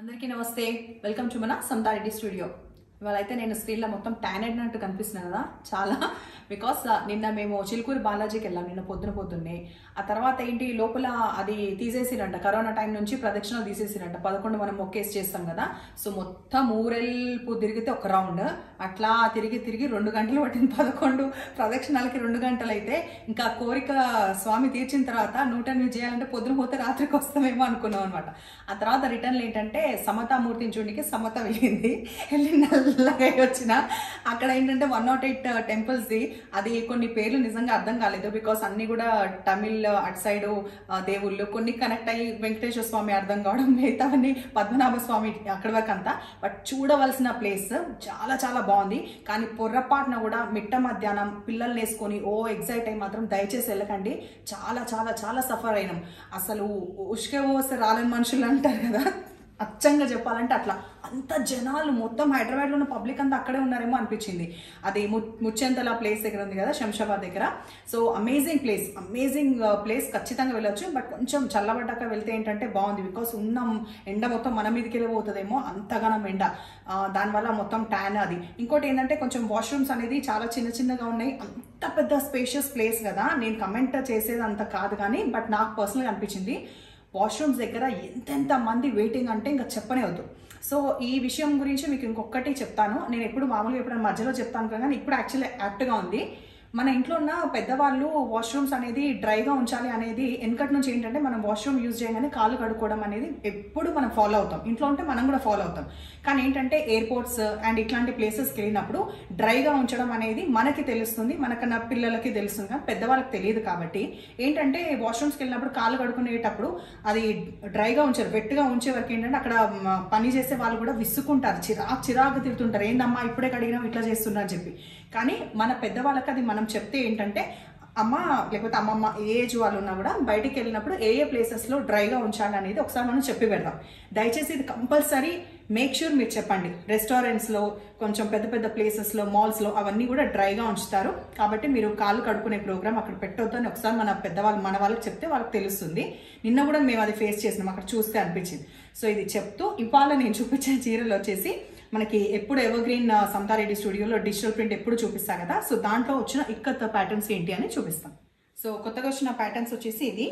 అందరికీ నమస్తే welcome to మన సమతా రెడ్డి స్టూడియో। ఇవాళైతే నేను స్క్రీన్ లో మొత్తం ట్యాన్ అయినట్టు కనిపిస్తున్నా కదా చాలా, బికాస్ నిన్న మేము చిలుకూరు బాలాజీకి వెళ్ళాం నిన్న పొద్దున్నే। ఆ తర్వాత ఏంటి లోపల అది తీసేసిరంట, కరోనా టైం నుంచి ప్రదక్షిణలు తీసేసిరంట 11 మనం ఒకేసి చేస్తాం కదా। సో మొత్తం ఊరెల్పు తిరిగితే ఒక రౌండ్ అట్లా తిరిగి 2 గంటలు పట్టింది 11 ప్రదక్షిణాలకి 2 గంటలు అయితే। ఇంకా కోరిక స్వామి తీర్చిన తర్వాత 108 చేయాలంటే పొద్దున పోతే రాత్రికి వస్తామేమో అనుకున్నాం అనమాట। ఆ తర్వాత రిటర్న్లు ఏంటంటే సమతామూర్తిని చూడడానికి సమత వెళ్ళింది, వెళ్ళి నల్లగా వచ్చిన అక్కడ ఏంటంటే 108 టెంపుల్స్ది అది కొన్ని పేర్లు నిజంగా అర్థం కాలేదు, బికాస్ అన్ని కూడా తమిళ్ అటు సైడ్ దేవుళ్ళు, కొన్ని కనెక్ట్ అయ్యి వెంకటేశ్వర స్వామి అర్థం కావడం, మిగతావన్నీ పద్మనాభ స్వామి అక్కడి వరకు అంతా। బట్ చూడవలసిన ప్లేస్ చాలా చాలా బాగుంది, కానీ పొర్రపాటున కూడా మిట్ట మధ్యాహ్నం పిల్లల్ని వేసుకొని ఓ ఎగ్జైట్ అయ్యి మాత్రం దయచేసి వెళ్ళకండి, చాలా చాలా చాలా సఫర్ అయినాం అసలు। ఉష్కే ఓస్తే రాలేని మనుషులు అంటారు కదా, అచ్చంగా చెప్పాలంటే అట్లా అంత జనాలు మొత్తం హైదరాబాద్లో ఉన్న పబ్లిక్ అంతా అక్కడే ఉన్నారేమో అనిపించింది। అది ముచ్చెంతల ప్లేస్ దగ్గర ఉంది కదా శంషాబాద్ దగ్గర। సో అమేజింగ్ ప్లేస్ ఖచ్చితంగా వెళ్ళొచ్చు, బట్ కొంచెం చల్లబడ్డాక వెళ్తే ఏంటంటే బాగుంది, బికాస్ ఉన్న ఎండ మొత్తం మన మీదకి వెళ్ళిపోతుందేమో అంతగానం ఎండ, దానివల్ల మొత్తం ట్యాన్ అది। ఇంకోటి ఏంటంటే కొంచెం వాష్రూమ్స్ అనేది చాలా చిన్నగా ఉన్నాయి, అంత పెద్ద స్పేషియస్ ప్లేస్ కదా, నేను కమెంట్ చేసేది అంత కాదు కానీ బట్ నాకు పర్సనల్గా అనిపించింది వాష్రూమ్స్ దగ్గర ఎంతెంత మంది వెయిటింగ్ అంటే ఇంకా చెప్పనే వద్దు। సో ఈ విషయం గురించి మీకు ఇంకొకటి చెప్తాను, నేను ఎప్పుడు మామూలుగా ఎప్పుడైనా మధ్యలో చెప్తాను కానీ ఇప్పుడు యాక్చువల్లీ యాప్ట్గా ఉంది। మన ఇంట్లో ఉన్న పెద్దవాళ్ళు వాష్రూమ్స్ అనేది డ్రైగా ఉంచాలి అనేది వెనకటి నుంచి ఏంటంటే మనం వాష్రూమ్ యూజ్ చేయగానే కాళ్ళు కడుక్కోవడం అనేది ఎప్పుడు మనం ఫాలో అవుతాం, ఇంట్లో ఉంటే మనం కూడా ఫాలో అవుతాం, కానీ ఏంటంటే ఎయిర్పోర్ట్స్ అండ్ ఇట్లాంటి ప్లేసెస్కి వెళ్ళినప్పుడు డ్రైగా ఉంచడం అనేది మనకి తెలుస్తుంది, మనకన్నా పిల్లలకి తెలుస్తుంది కానీ పెద్దవాళ్ళకి తెలియదు కాబట్టి ఏంటంటే వాష్రూమ్స్కి వెళ్ళినప్పుడు కాళ్ళు కడుక్కునేటప్పుడు అది డ్రైగా ఉంచారు, వెట్గా ఉంచే వరకు ఏంటంటే అక్కడ పని చేసే వాళ్ళు కూడా విసుకుంటారు, చిరాకు తిరుగుతుంటారు, ఏందమ్మా ఇప్పుడే కడిగినా ఇట్లా చేస్తున్నా అని చెప్పి। కానీ మన పెద్దవాళ్ళకి అది మనం చెప్తే ఏంటంటే అమ్మ లేకపోతే అమ్మమ్మ ఏ ఏజ్ వాళ్ళు ఉన్నా కూడా బయటికి వెళ్ళినప్పుడు ఏ ఏ ప్లేసెస్లో డ్రైగా ఉంచాలి అనేది ఒకసారి మనం చెప్పి పెడదాం, దయచేసి ఇది కంపల్సరీ మేక్ ష్యూర్ మీరు చెప్పండి। రెస్టారెంట్స్లో కొంచెం పెద్ద ప్లేసెస్లో మాల్స్లో అవన్నీ కూడా డ్రైగా ఉంచుతారు కాబట్టి మీరు కాళ్ళు కడుక్కునే ప్రోగ్రామ్ అక్కడ పెట్టొద్దు అని ఒకసారి మన పెద్దవాళ్ళు మన వాళ్ళకి చెప్తే వాళ్ళకి తెలుస్తుంది। నిన్న కూడా మేము అది ఫేస్ చేసినాం, అక్కడ చూస్తే అనిపించింది। సో ఇది చెప్తూ ఇవాళ నేను చూపించే చీరలు వచ్చేసి మనకి ఎప్పుడు ఎవర్ గ్రీన్ సమతా రెడ్డి స్టూడియోలో డిజిటల్ ప్రింట్ ఎప్పుడు చూపిస్తా కదా, సో దాంట్లో వచ్చిన ఇక్కత్ ప్యాటర్న్స్ ఏంటి అని చూపిస్తాం। సో కొత్తగా వచ్చిన ప్యాటర్న్స్ వచ్చేసి ఇది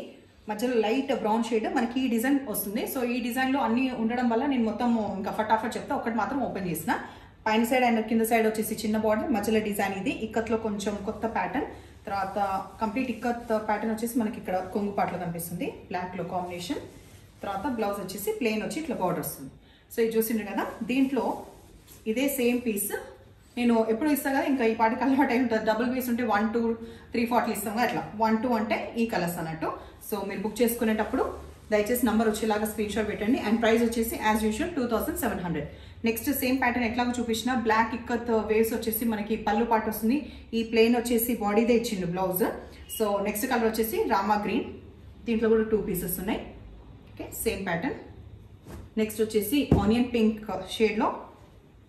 మధ్యలో లైట్ బ్రౌన్ షేడ్ మనకి ఈ డిజైన్ వస్తుంది। సో ఈ డిజైన్లో అన్ని ఉండడం వల్ల నేను మొత్తం ఇంకా ఫటాఫట్ చెప్తా, ఒకటి మాత్రం ఓపెన్ చేసిన పైన సైడ్ అండ్ కింద సైడ్ వచ్చేసి చిన్న బార్డర్, మధ్యలో డిజైన్ ఇది ఇక్కత్లో కొంచెం కొత్త ప్యాటర్న్, తర్వాత కంప్లీట్ ఇక్కత్ ప్యాటర్న్ వచ్చేసి మనకి ఇక్కడ కొంగుపాట్లో కనిపిస్తుంది బ్లాక్లో కాంబినేషన్, తర్వాత బ్లౌజ్ వచ్చేసి ప్లెయిన్ వచ్చి ఇట్లా బార్డర్ వస్తుంది। సో ఇది చూసిండ్రు కదా, దీంట్లో ఇదే సేమ్ పీస్ నేను ఎప్పుడు ఇస్తాను కదా, ఇంకా ఈ పాటికి అలవాటు అయి ఉంటుంది, డబుల్ పీస్ ఉంటే 1 2 3 4 ఇస్తాం కదా అట్లా, 1 2 అంటే ఈ కలర్స్ అన్నట్టు। సో మీరు బుక్ చేసుకునేటప్పుడు దయచేసి నెంబర్ వచ్చేలాగా స్క్రీన్ షాట్ పెట్టండి, అండ్ ప్రైస్ వచ్చేసి as usual 2700। Next same pattern ఎట్లాగో చూపించిన బ్లాక్ ఇక్కత్ వేవ్స్ వచ్చేసి మనకి పళ్ళు పాటు వస్తుంది, ఈ ప్లెయిన్ వచ్చేసి బాడీదే ఇచ్చిండు బ్లౌజ్। సో నెక్స్ట్ కలర్ వచ్చేసి రామా గ్రీన్, దీంట్లో కూడా 2 పీసెస్ ఉన్నాయి, ఓకే సేమ్ ప్యాటర్న్। నెక్స్ట్ వచ్చేసి ఆనియన్ పింక్ షేడ్లో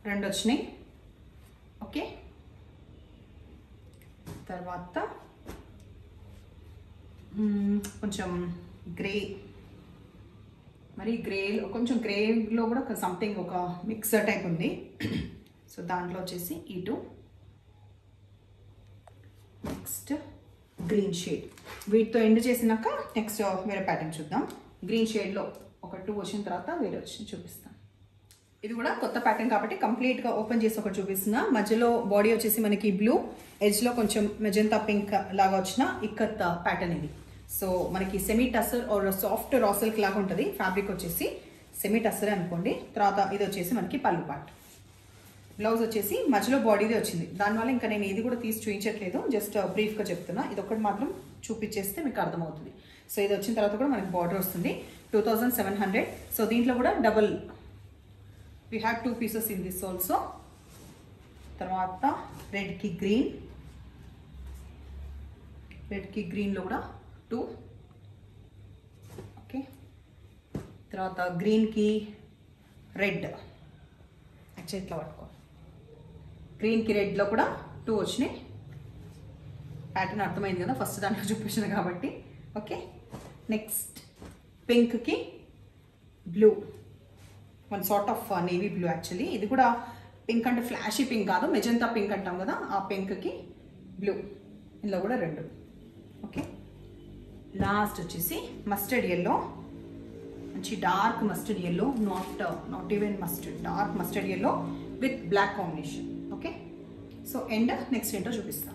2 వచ్చినాయి, ఓకే తర్వాత కొంచెం గ్రే, మరి గ్రేలో కూడా సంథింగ్ ఒక మిక్సర్ టైప్ ఉంది। సో దాంట్లో వచ్చేసి ఇటు నెక్స్ట్ గ్రీన్ షేడ్, వీటితో ఎండ్ చేసినాక నెక్స్ట్ వేరే ప్యాటర్న్ చూద్దాం। గ్రీన్ షేడ్లో ఒక 2 వచ్చిన తర్వాత వేరే వచ్చి చూపిస్తాను, ఇది కూడా కొత్త ప్యాటర్న్ కాబట్టి కంప్లీట్గా ఓపెన్ చేసి ఒకటి చూపిస్తున్నా। మధ్యలో బాడీ వచ్చేసి మనకి బ్లూ, ఎడ్జ్లో కొంచెం మెజంతా పింక్ లాగా వచ్చిన ఇక్కత్ ప్యాటర్న్ ఇది। సో మనకి semi tussar or soft raw silk లాగా ఉంటుంది, ఫ్యాబ్రిక్ వచ్చేసి సెమీ టస్సర్ అనుకోండి। తర్వాత ఇది వచ్చేసి మనకి పళ్ళు పార్ట్, బ్లౌజ్ వచ్చేసి మధ్యలో బాడీదే వచ్చింది, దానివల్ల ఇంకా నేను ఇది కూడా తీసి చూపించట్లేదు, జస్ట్ బ్రీఫ్గా చెప్తున్నా, ఇది ఒకటి మాత్రం చూపించేస్తే మీకు అర్థమవుతుంది। సో ఇది వచ్చిన తర్వాత కూడా మనకి బార్డర్ వస్తుంది 2700। సో దీంట్లో కూడా double we have 2 pieces in this also, tarvata red ki green lo kuda 2, okay tarvata green ki red, actually itla vattuko green ki red lo kuda 2 ochne pattern arthamaindi kada first danlo chupinchina kabatti, okay next pink ki blue, one sort of navy blue actually. ఇది కూడా pink అంటే flashy pink కాదు, magenta pink అంటాం కదా ఆ pink కి blue, ఇందులో కూడా రెండు. ఓకే, లాస్ట్ వచ్చేసి మస్టర్డ్ yellow, మంచి dark mustard yellow, not even mustard, dark mustard yellow with black combination. Okay, so end next ఏంటో చూపిస్తాం.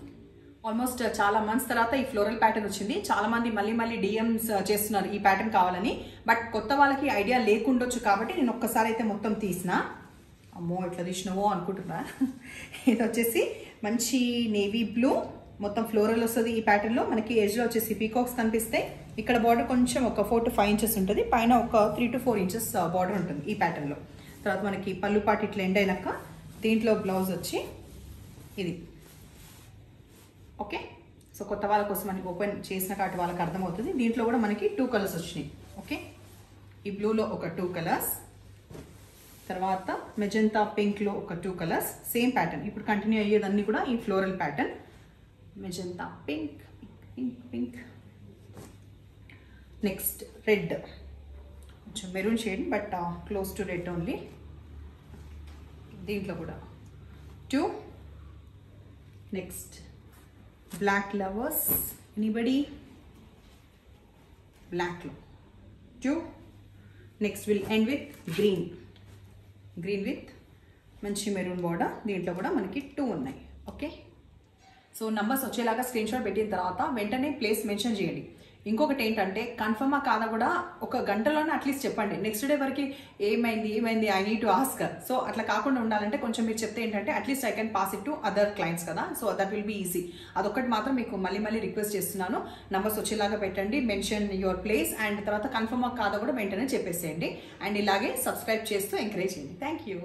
ఆల్మోస్ట్ చాలా మంత్స్ తర్వాత ఈ ఫ్లోరల్ ప్యాటర్న్ వచ్చింది. చాలా మంది మళ్ళీ డిఎమ్స్ చేస్తున్నారు ఈ ప్యాటర్న్ కావాలని, బట్ కొత్త వాళ్ళకి ఐడియా లేకుండొచ్చు కాబట్టి నేను ఒక్కసారి అయితే మొత్తం తీసిన. అమ్మో ఇట్లా తీసినవో అనుకుంటున్నా. ఇది వచ్చేసి మంచి నేవీ బ్లూ, మొత్తం ఫ్లోరల్ వస్తుంది ఈ ప్యాటర్న్లో. మనకి ఎజ్లో వచ్చేసి పీకాక్స్ కనిపిస్తాయి. ఇక్కడ బార్డర్ కొంచెం ఒక 4 to 5 inches ఉంటుంది, పైన ఒక 3 to 4 inches బార్డర్ ఉంటుంది ఈ ప్యాటర్న్లో. తర్వాత మనకి పళ్ళు పాటు ఇట్లా ఎండ్ అయినాక దీంట్లో బ్లౌజ్ వచ్చి ఇది. ఓకే, సో కొత్త వాళ్ళ కోసం మనకి ఓపెన్ చేసిన కాబట్టి వాళ్ళకి అర్థమవుతుంది. దీంట్లో కూడా మనకి 2 colours వచ్చినాయి. ఓకే, ఈ బ్లూలో ఒక 2 colours, తర్వాత మెజంతా పింక్లో ఒక 2 colours, సేమ్ ప్యాటర్న్. ఇప్పుడు కంటిన్యూ అయ్యేదన్నీ కూడా ఈ floral pattern. Magenta pink pink pink, next red, కొంచెం maroon shade but close to red only. దీంట్లో కూడా 2, next black lovers, anybody, black love, 2, next we'll end with green, green with మంచి maroon border. దీంట్లో కూడా మనకి 2 ఉన్నాయి. ఓకే, సో నంబర్స్ వచ్చేలాగా screen shot పెట్టిన తర్వాత వెంటనే ప్లేస్ మెన్షన్ చేయండి. ఇంకొకటి ఏంటంటే కన్ఫర్మా కాదా కూడా ఒక గంటలోనే అట్లీస్ట్ చెప్పండి. నెక్స్ట్ డే వరకు ఏమైంది ఏమైంది I need to ask, so అట్లా కాకుండా ఉండాలంటే కొంచెం మీరు చెప్తే ఏంటంటే at least I can pass it to other clients కదా, so that will be easy. అదొక్కటి మాత్రం మీకు మళ్ళీ రిక్వెస్ట్ చేస్తున్నాను, నంబర్స్ వచ్చేలాగా పెట్టండి, మెన్షన్ యువర్ ప్లేస్, అండ్ తర్వాత కన్ఫర్మా కాదా కూడా వెంటనే చెప్పేసేయండి. అండ్ ఇలాగే సబ్స్క్రైబ్ చేస్తూ ఎంకరేజ్ చేయండి. Thank you.